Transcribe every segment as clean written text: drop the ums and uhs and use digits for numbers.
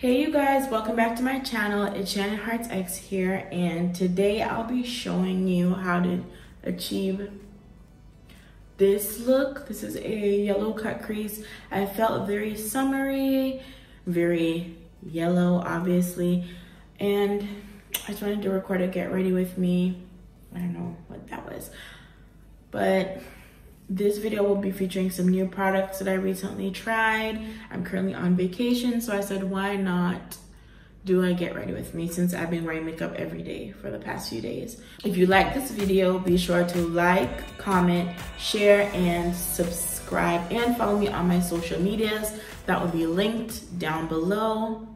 Hey you guys, welcome back to my channel. It's Shannon Hearts X here, and today I'll be showing you how to achieve this look. This is a yellow cut crease. I felt very summery, very yellow obviously, and I just wanted to record a get ready with me. I don't know what that was, but this video will be featuring some new products that I recently tried. I'm currently on vacation, so I said, why not do a get ready with me since I've been wearing makeup every day for the past few days. If you like this video, be sure to like, comment, share, and subscribe, and follow me on my social medias. That will be linked down below.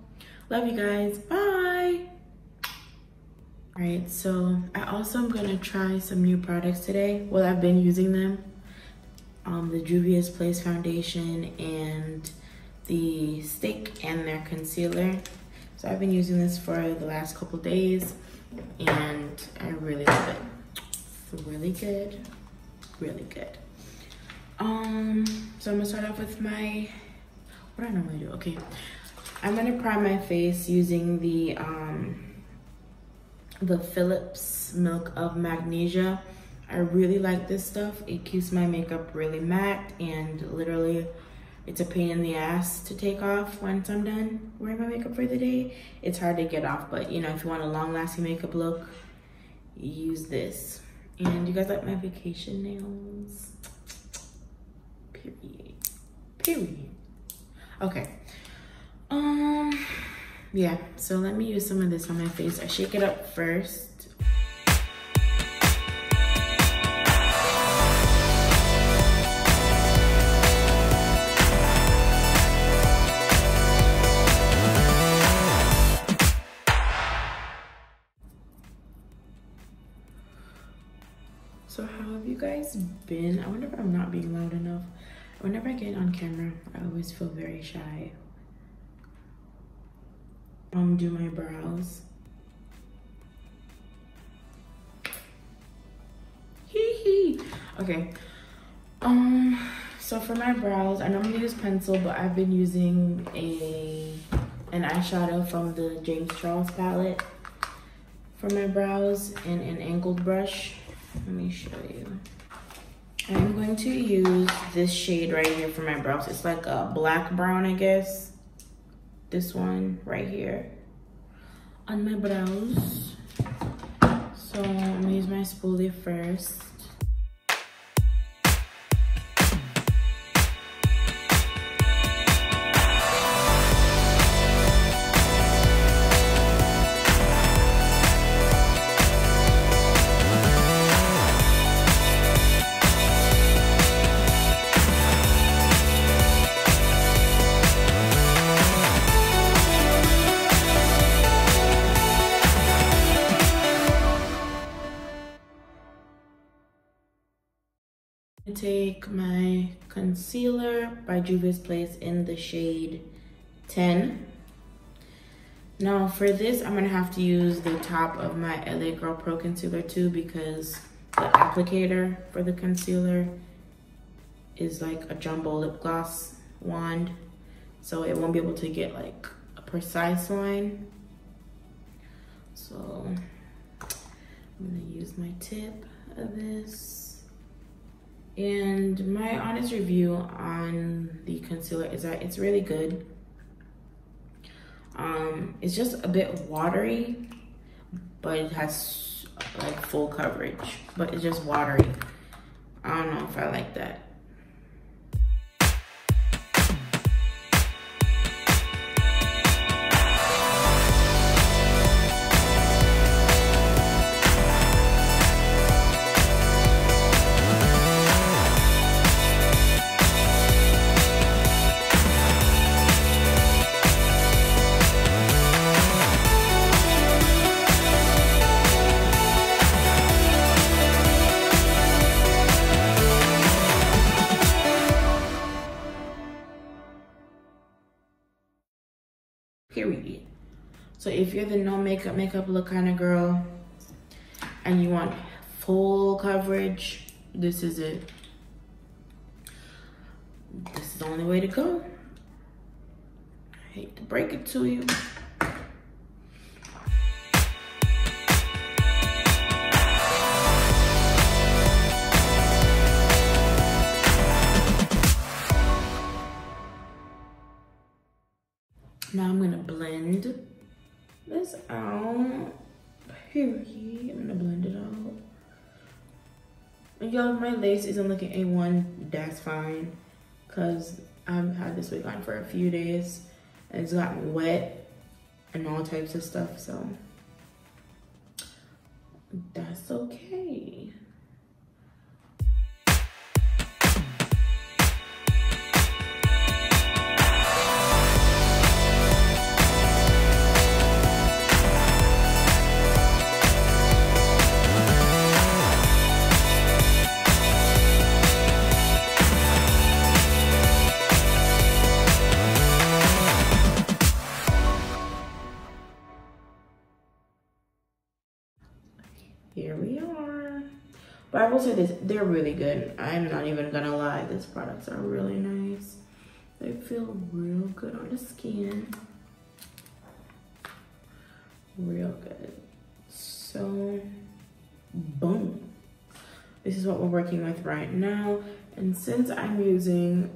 Love you guys, bye. All right, so I also am gonna try some new products today. Well, I've been using them. The Juvia's Place foundation and the stick and their concealer. So I've been using this for the last couple days and I really love it. It's really good, really good. So I'm gonna start off with my, what do I normally do? Okay, I'm gonna prime my face using the Philips Milk of Magnesia. I really like this stuff. It keeps my makeup really matte, and literally it's a pain in the ass to take off once I'm done wearing my makeup for the day. It's hard to get off, but you know, if you want a long lasting makeup look, use this. And you guys like my vacation nails? Period. Period. Okay. Yeah, so let me use some of this on my face. I shake it up first. So how have you guys been? I wonder if I'm not being loud enough. Whenever I get on camera, I always feel very shy. Do my brows. Hee hee. Okay. So for my brows, I normally use pencil, but I've been using an eyeshadow from the James Charles palette for my brows and an angled brush. Let me show you. I'm going to use this shade right here for my brows. It's like a black brown, I guess. This one right here on my brows. So I'm gonna use my spoolie first. Take my concealer by Juvia's Place in the shade 10. Now for this, I'm gonna have to use the top of my LA Girl Pro Concealer too, because the applicator for the concealer is like a jumbo lip gloss wand, so it won't be able to get like a precise line. So I'm gonna use my tip of this. And my honest review on the concealer is that it's really good. It's just a bit watery, but it has like full coverage, but it's just watery. I don't know if I like that. Period. So if you're the no makeup makeup look kind of girl and you want full coverage, this is it. This is the only way to go. Hate to break it to you. Now I'm gonna blend this out. Period. I'm gonna blend it out. And y'all, my lace isn't looking A1. That's fine, cause I've had this wig on for a few days and it's gotten wet and all types of stuff. So that's okay. Here we are. But I will say this, they're really good. I'm not even gonna lie, these products are really nice. They feel real good on the skin. Real good. So, boom. This is what we're working with right now. And since I'm using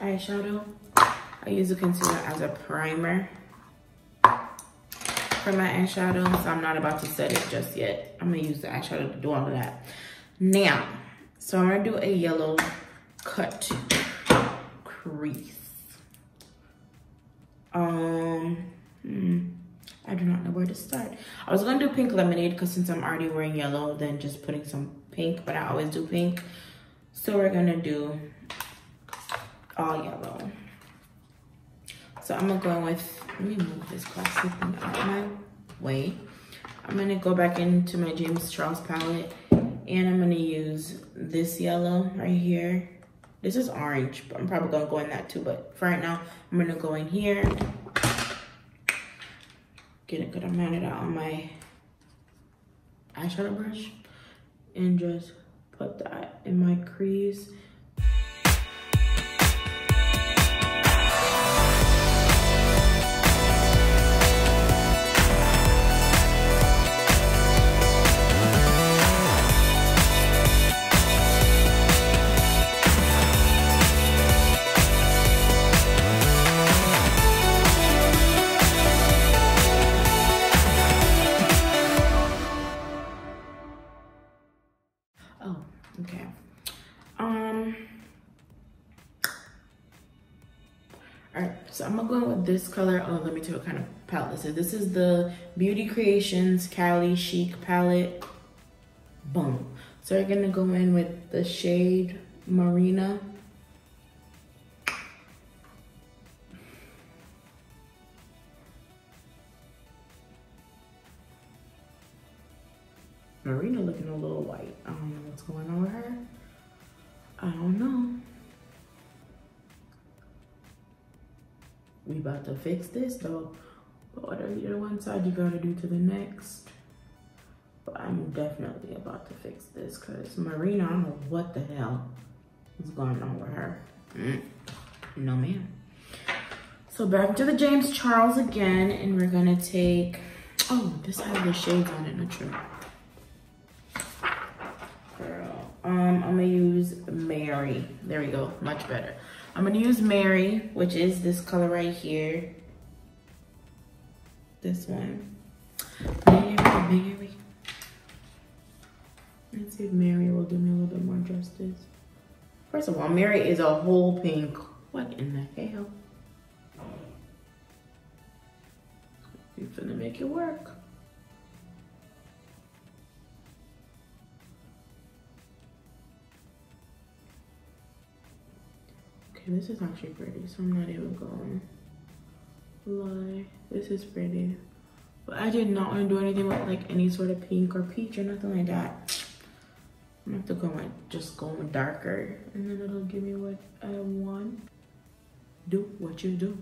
eyeshadow, I use the concealer as a primer for my eyeshadow, so I'm not about to set it just yet. I'm gonna use the eyeshadow to do all of that. Now, so I'm gonna do a yellow cut crease. I do not know where to start. I was gonna do pink lemonade, because since I'm already wearing yellow, then just putting some pink, but I always do pink. So we're gonna do all yellow. So I'm gonna go in with, let me move this plastic thing out of my way. I'm gonna go back into my James Charles palette and I'm gonna use this yellow right here. This is orange, but I'm probably gonna go in that too. But for right now, I'm gonna go in here, get a good amount of that on my eyeshadow brush and just put that in my crease. So I'm gonna go in with this color. Oh, let me tell you what kind of palette this is. This is the Beauty Creations Cali Chic palette. Boom. So we're gonna go in with the shade Marina. Marina looking a little white. I don't know what's going on with her. I don't know. We about to fix this though, but whatever you do one side you gotta do to the next. But I'm definitely about to fix this, cause Marina, I don't know what the hell is going on with her. No man. So back to the James Charles again, and we're gonna take, oh, this has the shades on it, not true. Girl, I'm gonna use Mary. There we go, much better. I'm gonna use Mary, which is this color right here. This one. Mary. Let's see if Mary will do me a little bit more justice. First of all, Mary is a whole pink. What in the hell? You're finna make it work. This is actually pretty, so I'm not even going to lie. This is pretty. But I did not want to do anything with like any sort of pink or peach or nothing like that. I'm going to have to go like just going darker, and then it'll give me what I want. Do what you do.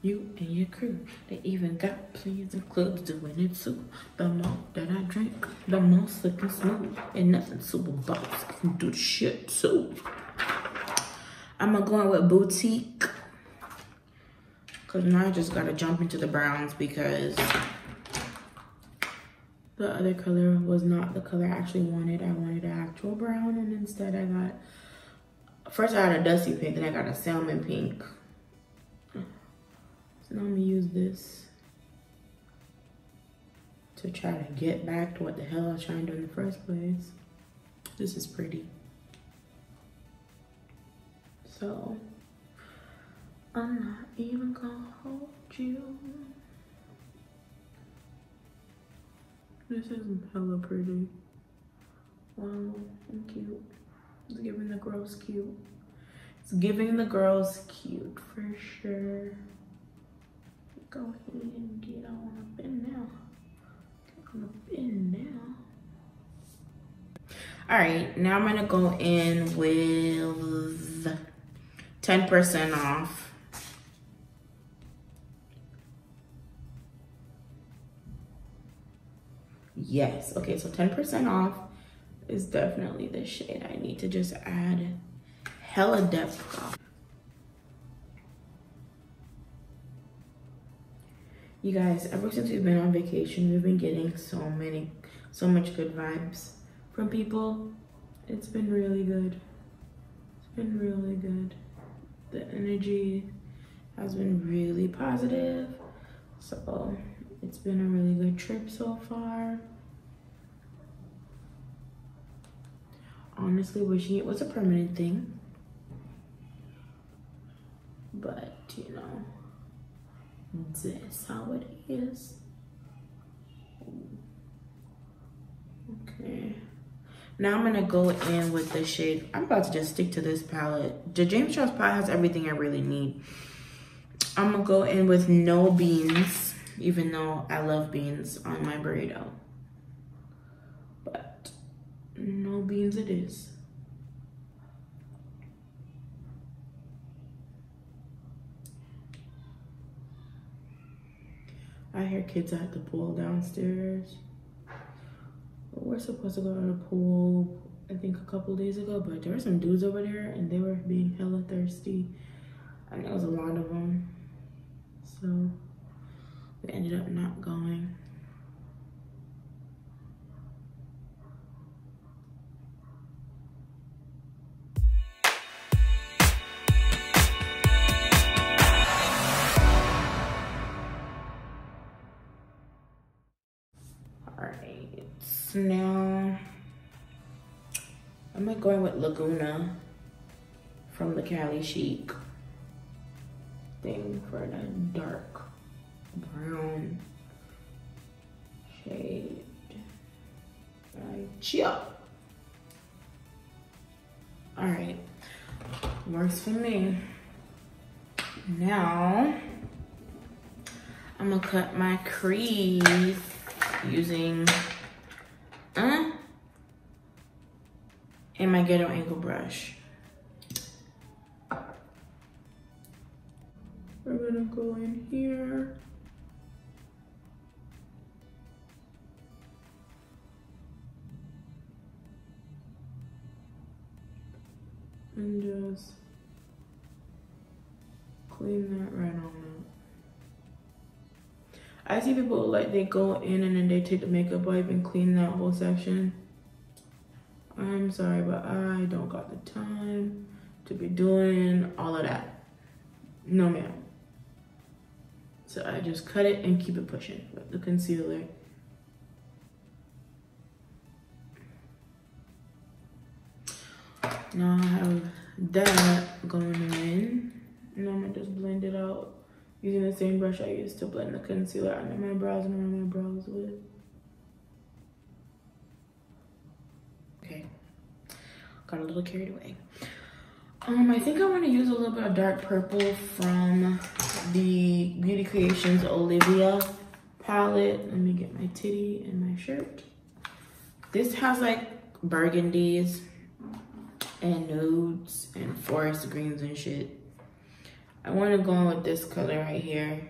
You and your crew. They even got plans and clubs doing it too. The more that I drink, the more slick and smooth. And nothing super boss can do the shit too. I'm gonna go in with Boutique. Because now I just gotta jump into the browns because the other color was not the color I actually wanted. I wanted an actual brown, and instead I got, first I had a dusty pink, then I got a salmon pink. So now I'm gonna use this to try to get back to what the hell I was trying to do in the first place. This is pretty. So, I'm not even gonna hold you. This is hella pretty. Wow, and cute. It's giving the girls cute. It's giving the girls cute for sure. Go ahead and get on up in now. Get on up in now. All right, now I'm gonna go in with 10% off. Yes, okay, so 10% off is definitely the shade. I need to just add hella depth. You guys, ever since we've been on vacation, we've been getting so much good vibes from people. It's been really good. It's been really good. The energy has been really positive. So it's been a really good trip so far. Honestly wishing it was a permanent thing, but you know, this how it is. Okay, now I'm gonna go in with the shade. I'm about to just stick to this palette. The James Charles palette has everything I really need. I'm gonna go in with no beans, even though I love beans on my burrito. No beans it is. I hear kids at the pool downstairs. We're supposed to go to the pool, I think a couple days ago, but there were some dudes over there and they were being hella thirsty. And there was a lot of them. So we ended up not going. Now, I'm going with Laguna from the Cali Chic thing for the dark brown shade. All right, works for me. Now, I'm gonna cut my crease using and my ghetto angle brush. We're gonna go in here. And just clean that right on up. I see people like they go in and then they take the makeup wipe and clean that whole section. I'm sorry, but I don't got the time to be doing all of that. No, ma'am. So I just cut it and keep it pushing with the concealer. Now I have that going in. Now I'm gonna just blend it out using the same brush I used to blend the concealer under my brows and around my brows with. Got a little carried away. I think I want to use a little bit of dark purple from the Beauty Creations Olivia palette. Let me get my titty and my shirt. This has like burgundies and nudes and forest greens and shit. I want to go in with this color right here.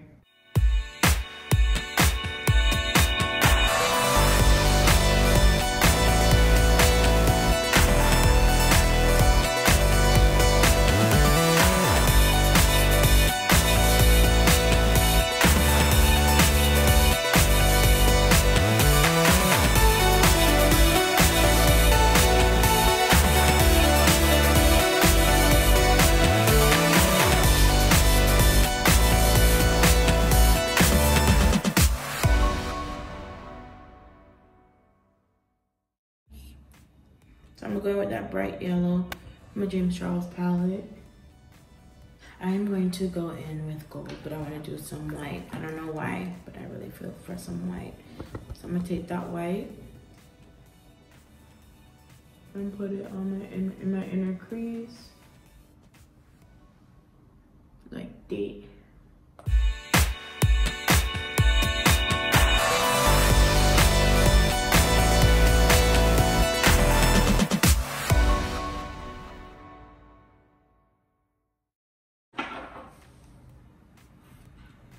going with that bright yellow, my James Charles palette. I am going to go in with gold, but I want to do some white. I don't know why, but I really feel for some white. So I'm going to take that white and put it on my in my inner crease, like that.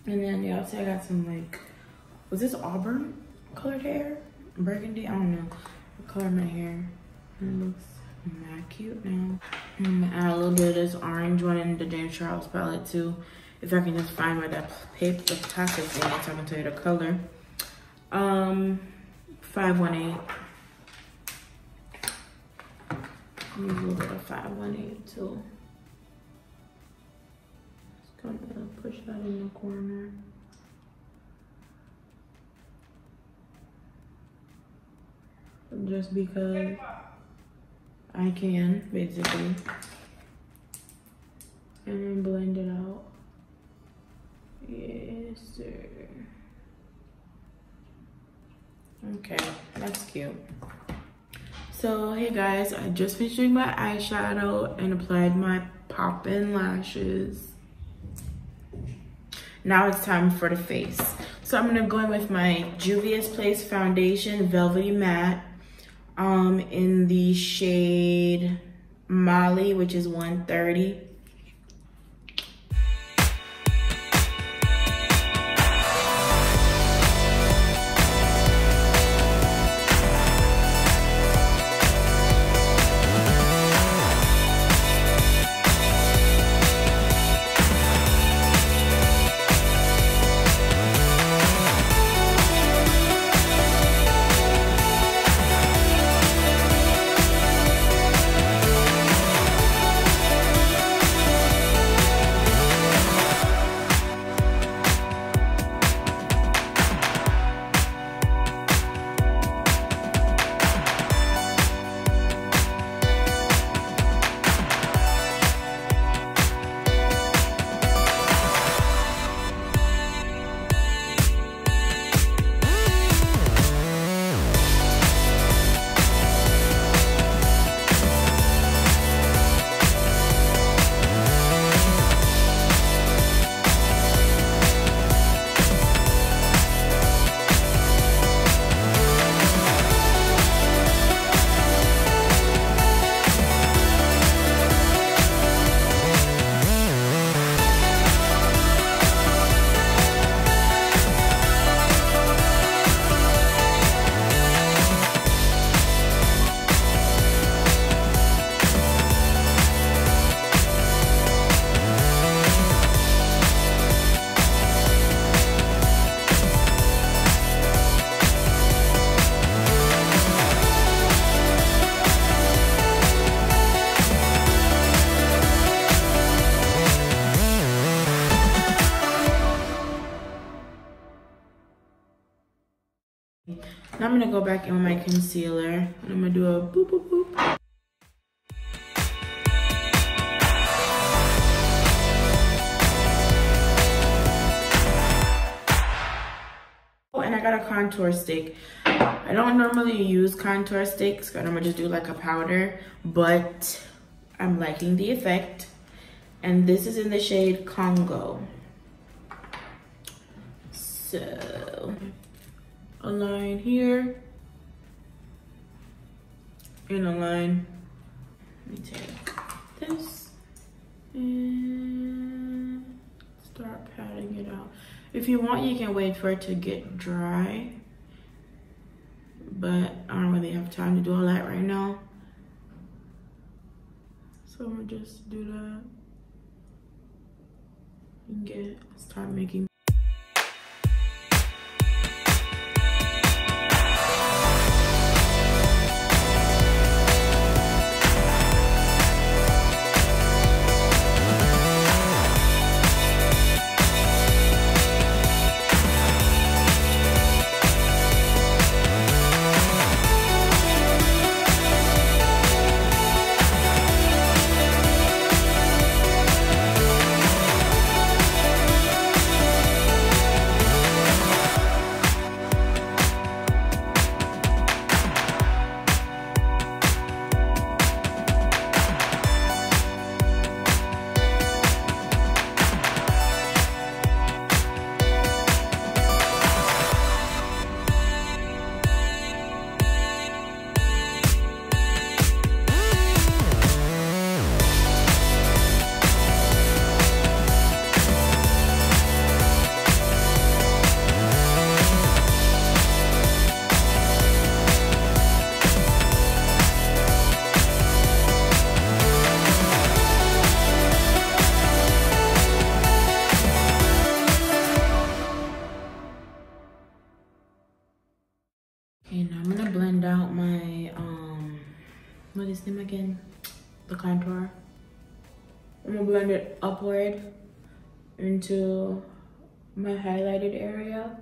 And then y'all see I got some, like, was this auburn colored hair? Burgundy? I don't know. I colored my hair. It looks mad cute now. I'm gonna add a little bit of this orange one in the James Charles palette too. If I can just find where that paper packet is, so I can tell you the color. 518. Use a little bit of 518 too. I'm gonna push that in the corner. Just because I can, basically. And then blend it out. Yes, sir. Okay, that's cute. So, hey guys, I just finished doing my eyeshadow and applied my pop-in lashes. Now it's time for the face. So I'm gonna go in with my Juvia's Place Foundation Velvety Matte in the shade Molly, which is 130. Now I'm gonna go back in with my concealer and I'm gonna do a boop boop boop. Oh, and I got a contour stick. I don't normally use contour sticks. I normally just do like a powder, but I'm liking the effect. And this is in the shade Congo. So a line here and a line. Let me take this and start patting it out. If you want, you can wait for it to get dry, but I don't really have time to do all that right now, so I'm gonna just do that and start making. I'm making the contour. I'm gonna blend it upward into my highlighted area.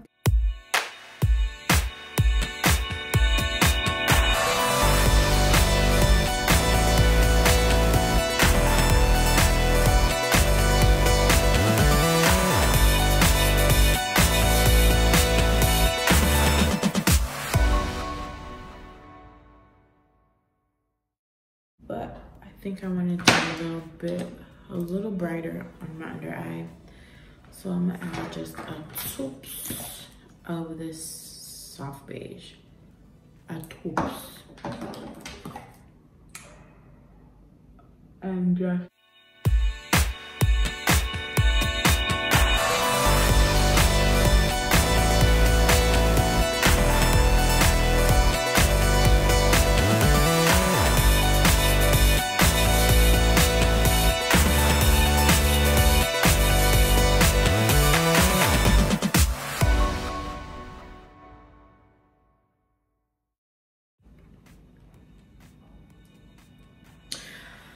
But I think I want to do a little brighter on my under eye. So I'm gonna add just a touch of this soft beige. A touch. And just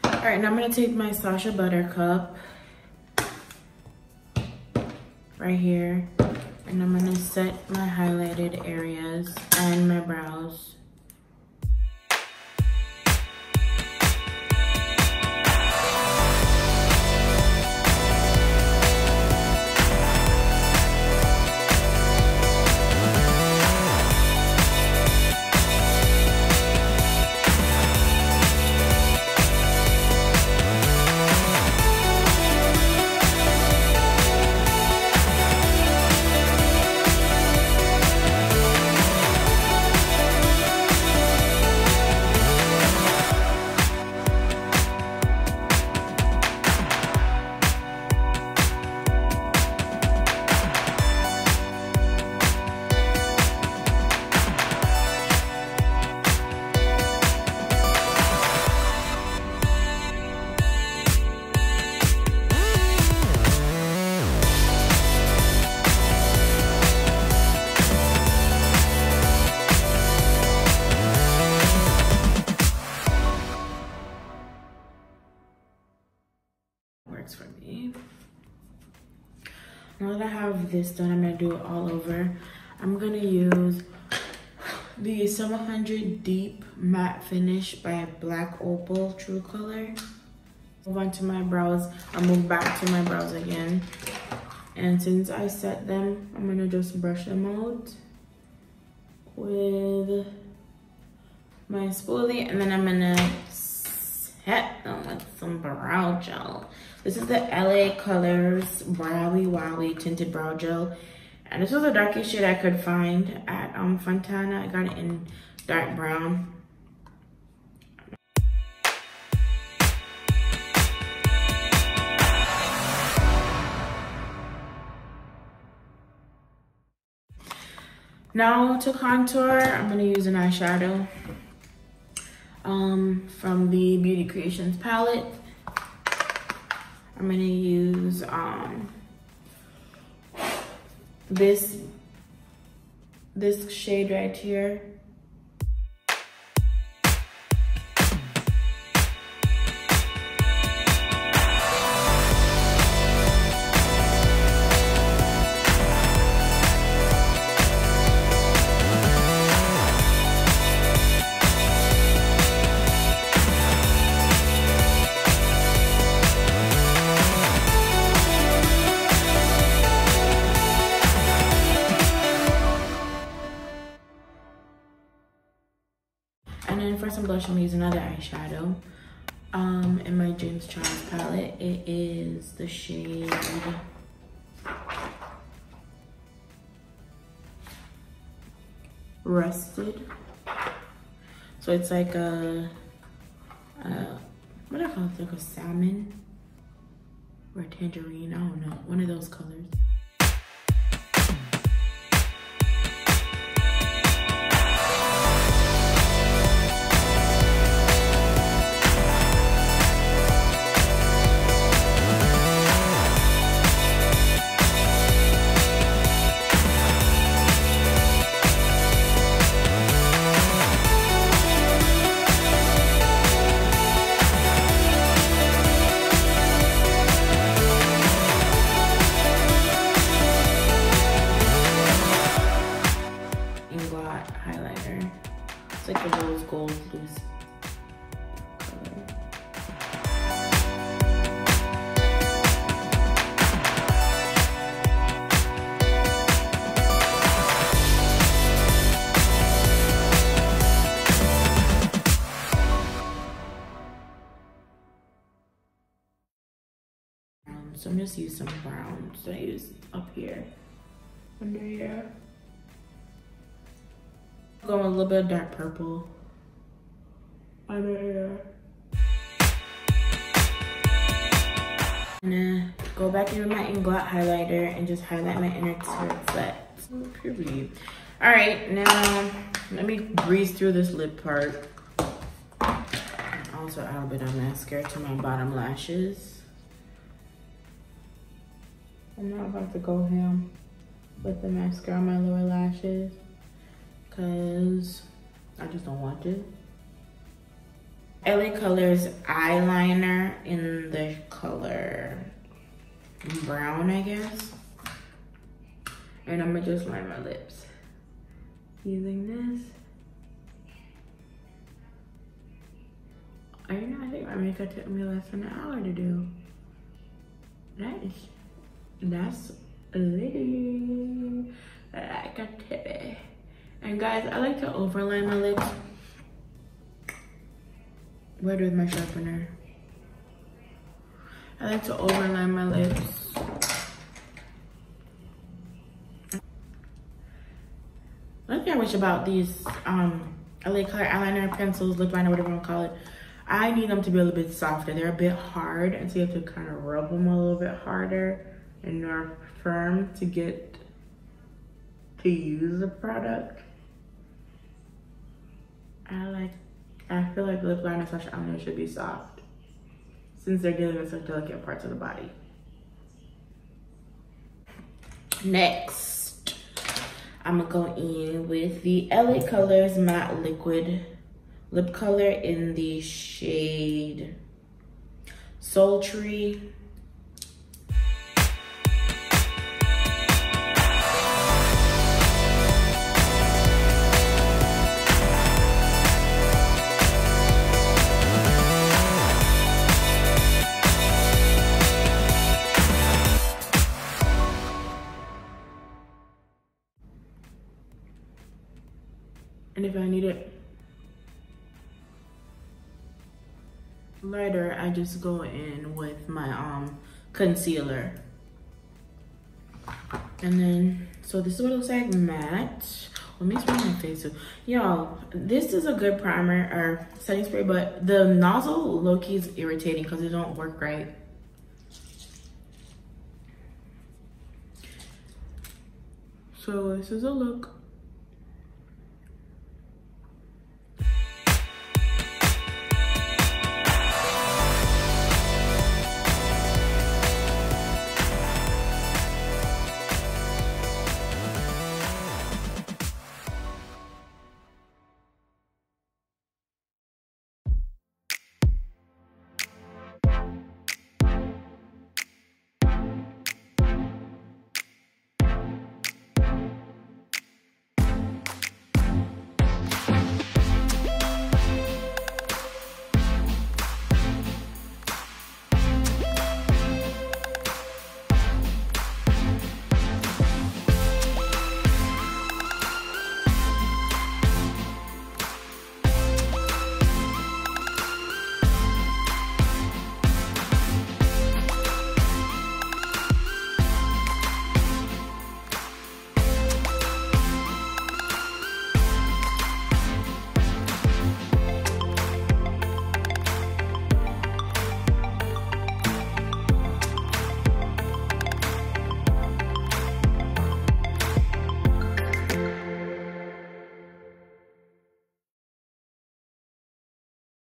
alright, now I'm gonna take my Sasha Buttercup right here, and I'm gonna set my highlighted areas and my brows. This done, I'm gonna do it all over. I'm gonna use the 700 Deep Matte Finish by Black Opal True Color. Move on to my brows. I'll move back to my brows again, and since I set them, I'm gonna just brush them out with my spoolie, and then I'm gonna set them with some brow gel. This is the LA Colors Browy Wowie Tinted Brow Gel. And this was the darkest shade I could find at Fontana. I got it in dark brown. Now to contour, I'm gonna use an eyeshadow from the Beauty Creations palette. I'm gonna use this shade right here. I'm using another eyeshadow in my James Charles palette. It is the shade Rusted. So it's like what do I call it? Like a salmon or a tangerine? I don't know. One of those colors. just use some brown. So I use up here, under here. Go a little bit of dark purple under here. I'm gonna go back in with my Inglot highlighter and just highlight my inner set. Period. All right, now let me breeze through this lip part. Also add a bit of mascara to my bottom lashes. I'm not about to go ham with the mascara on my lower lashes because I just don't want to. LA Colors eyeliner in the color brown, I guess. And I'm gonna just line my lips using this. I don't know, I think my makeup took me less than an hour to do. Nice. That's lit. Like a titty. And guys, I like to overline my lips. Wet with my sharpener. I like to overline my lips. One thing I wish about these LA Color eyeliner pencils, lip liner, whatever you want to call it, I need them to be a little bit softer. They're a bit hard, and so you have to kind of rub them a little bit harder and more firm to get to use the product. I feel like lip liner slash eyeliner should be soft since they're dealing with such delicate parts of the body. Next, I'm gonna go in with the LA Colors Matte Liquid Lip color in the shade Sultry. And if I need it lighter, I just go in with my concealer. And then, so this is what it looks like matte. Let me spray my face too. Y'all, this is a good primer or setting spray, but the nozzle low-key is irritating because it don't work right. So this is a look.